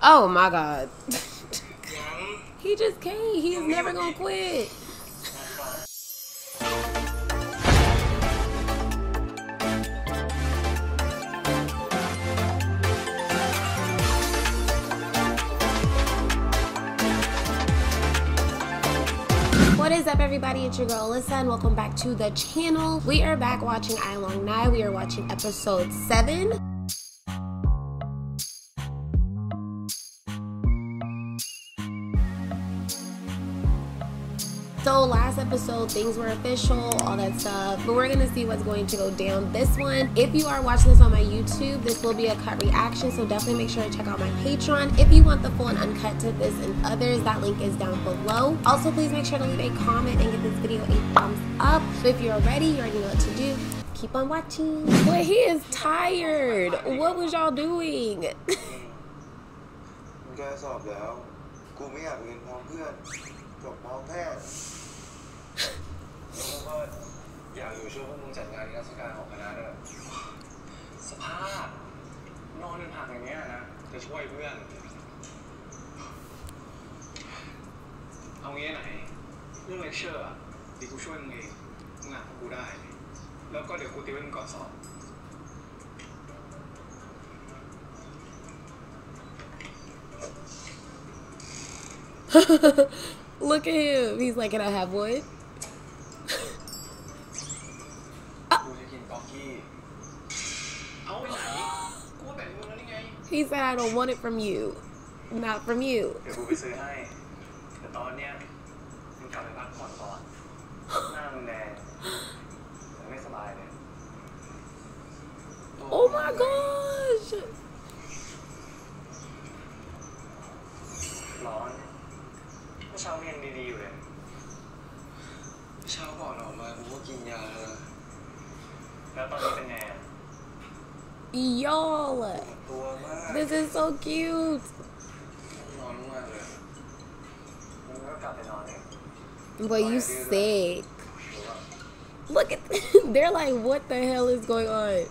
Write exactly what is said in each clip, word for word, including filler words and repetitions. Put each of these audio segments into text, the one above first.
Oh my God. He just can't. He is never gonna quit. What is up, everybody? It's your girl Alyssa, and welcome back to the channel. We are back watching AiLongNhai. We are watching episode seven. So last episode, things were official, all that stuff, but we're gonna see what's going to go down this one. If you are watching this on my YouTube, this will be a cut reaction, so definitely make sure to check out my Patreon if you want the full and uncut to this and others. That link is down below. Also, please make sure to leave a comment and give this video a thumbs up. If you're ready, you already know what to do. Keep on watching. But he is tired. What was y'all doing? Look at him. He's like, can I have one? He said, I don't want it from you. Not from you. Oh my gosh! Y'all, this is so cute. But you sick. Look at this. They're like, what the hell is going on?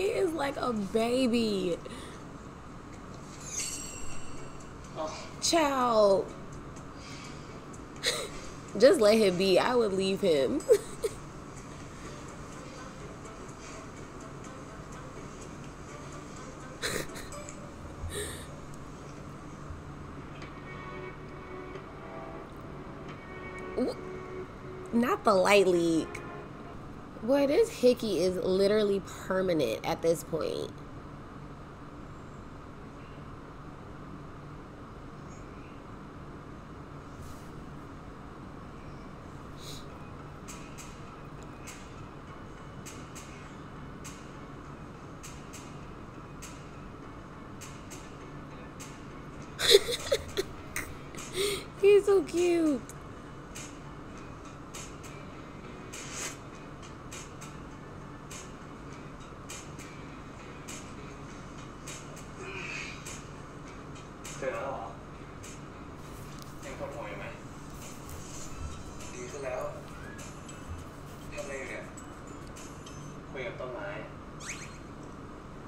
He is like a baby. Child. Just let him be. I would leave him. Not the light leak. Boy, this hickey is literally permanent at this point. He's so cute.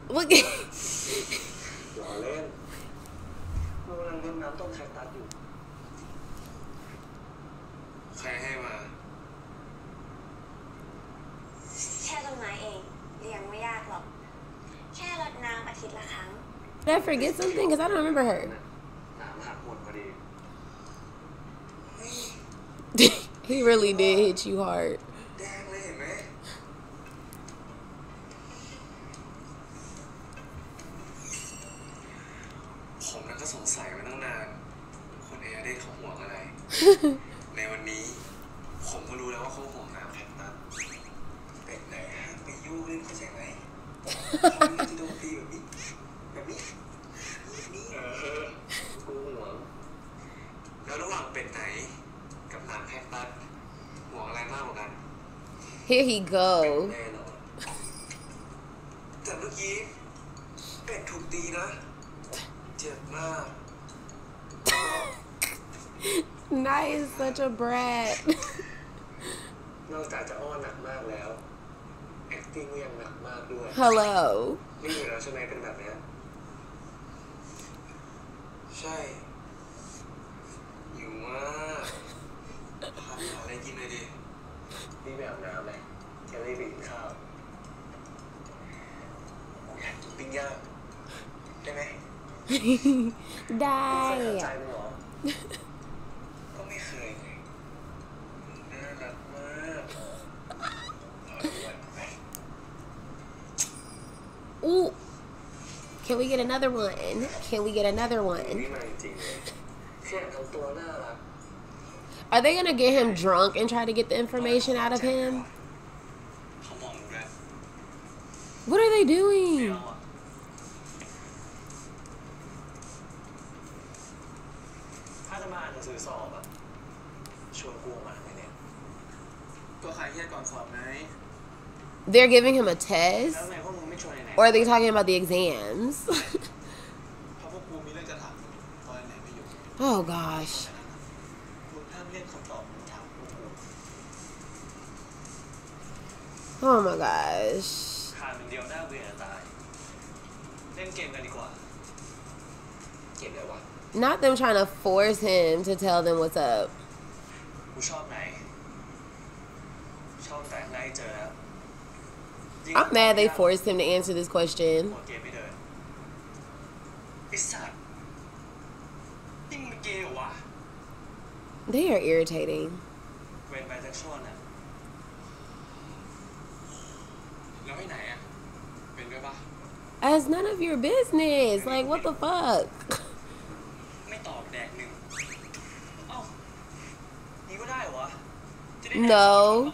Look at Did I forget something? Because I don't remember her. He really did hit you hard. Here he go. Nai is such a brat. Hello. Die. Ooh. Can we get another one? Can we get another one? Are they gonna get him drunk and try to get the information out of him? What are they doing? They're giving him a test? Or are they talking about the exams? Oh gosh. Oh my gosh. Not them trying to force him to tell them what's up. I'm mad they forced him to answer this question. They are irritating. It's none of your business. Like, what the fuck? No.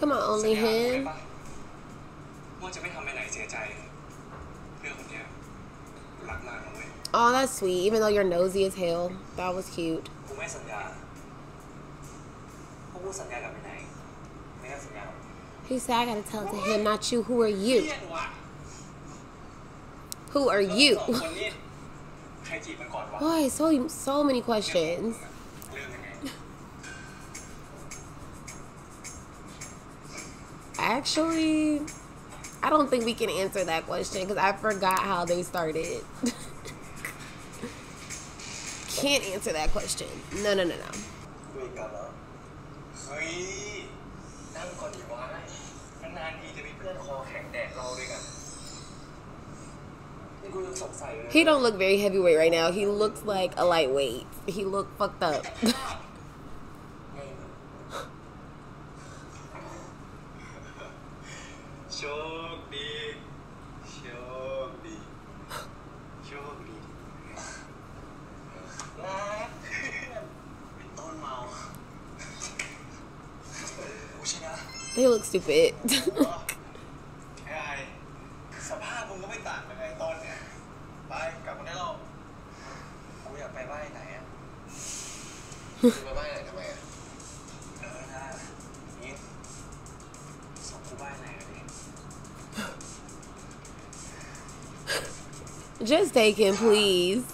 Come on, only him. Oh, that's sweet. Even though you're nosy as hell, that was cute. He said, I gotta tell it to him, not you. Who are you? Who are you? Boy, so, so many questions. Actually, I don't think we can answer that question because I forgot how they started. Can't answer that question. No, no, no, no. He don't look very heavyweight right now. He looks like a lightweight. He look fucked up. They look stupid. Just take him, please.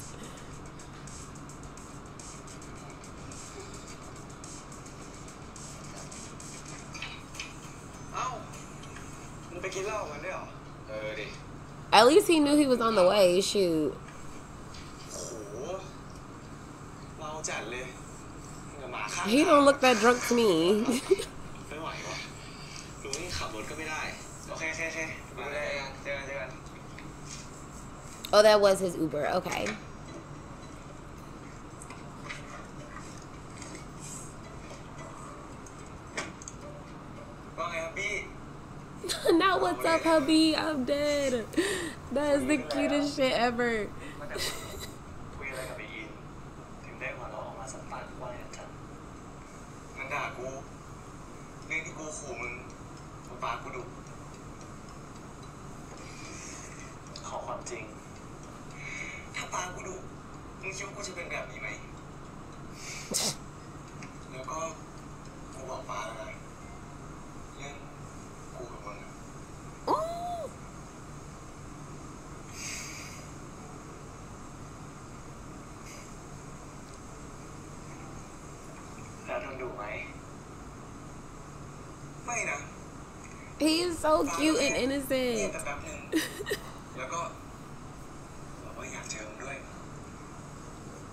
At least he knew he was on the way. Shoot. He don't look that drunk to me. Oh, that was his Uber. Okay. Now what's up, hubby? I'm dead. That is the cutest shit ever. He is so cute and innocent.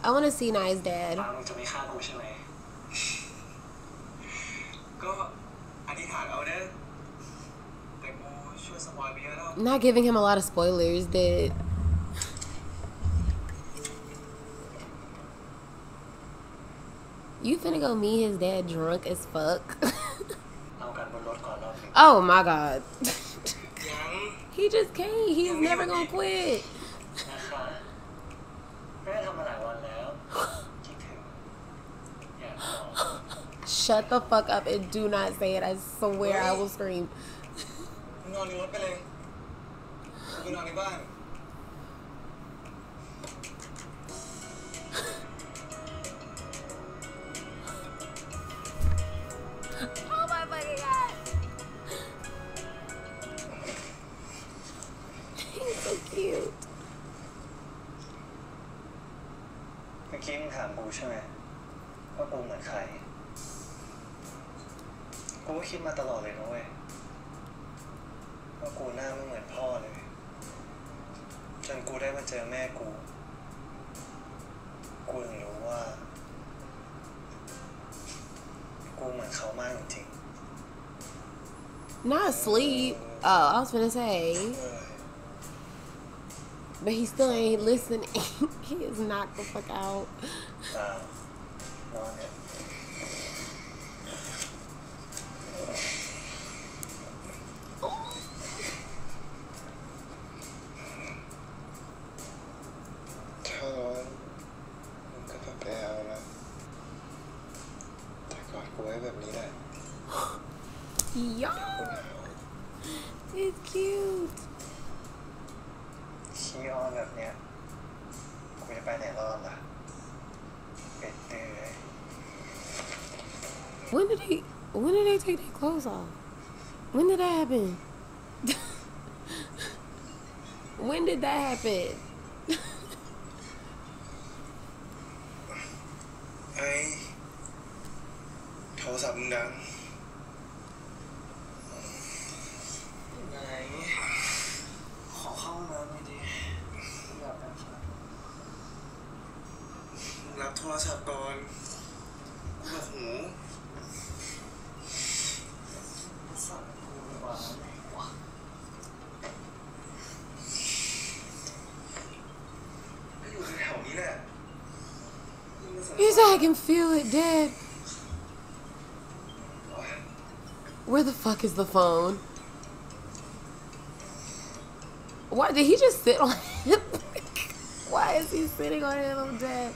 I want to see Nai's dad. I'm not giving him a lot of spoilers, dude. You finna go meet his dad drunk as fuck. Oh my god. He just came. He is never gonna quit. Shut the fuck up and do not say it. I swear I will scream. Not asleep. Oh, I was gonna say. But he still ain't listening. He is knocked the fuck out. When did he? When did they take their clothes off? When did that happen? When did that happen? Hey, what's up, man? I can feel it, Dad. Where the fuck is the phone? Why did he just sit on him? Why is he sitting on him, Dad?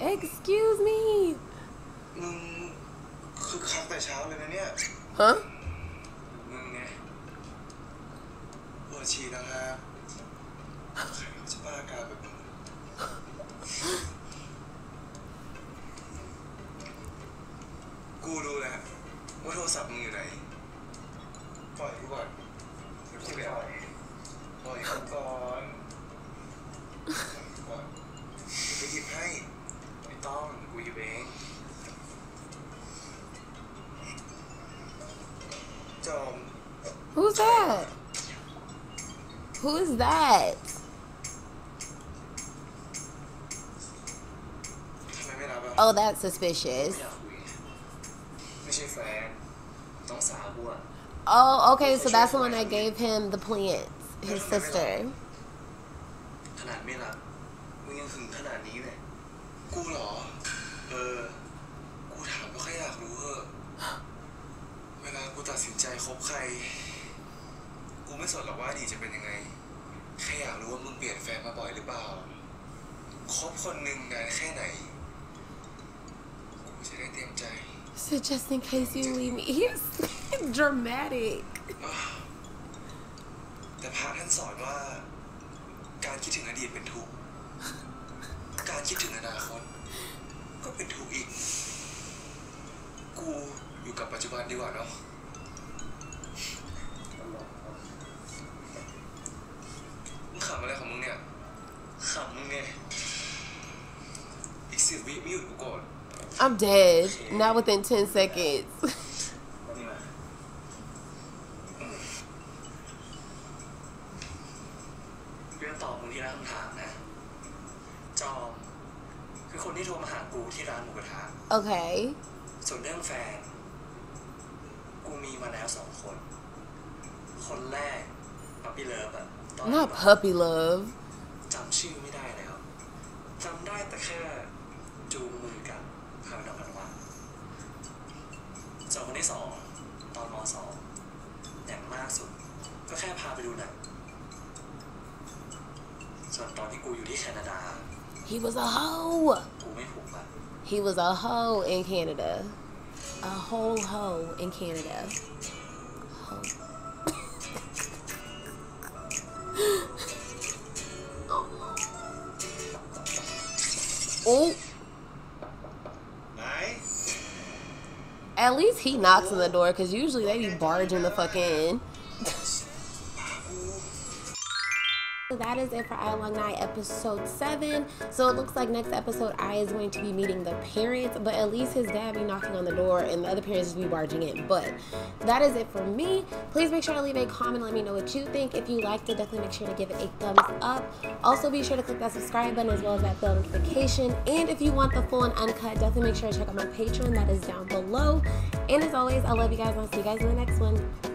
Excuse me. Huh? Who's that? Who is that? Oh, that's suspicious. Oh, okay, so that's the one that gave him the plants, his sister. So just in case you leave me, he's dramatic. I'm dead. Not within ten seconds. Okay. Not puppy love. He was a hoe. He was a hoe in Canada. A whole hoe in Canada. Ho. Oh. At least he knocks on the door, because usually they be barging the fuck in. So that is it for AiLongNhai episode seven. So it looks like next episode I is going to be meeting the parents, but at least his dad be knocking on the door and the other parents be barging in. But that is it for me. Please make sure to leave a comment and let me know what you think. If you liked it, definitely make sure to give it a thumbs up. Also be sure to click that subscribe button as well as that bell notification. And if you want the full and uncut, definitely make sure to check out my Patreon that is down below. And as always, I love you guys and I'll see you guys in the next one.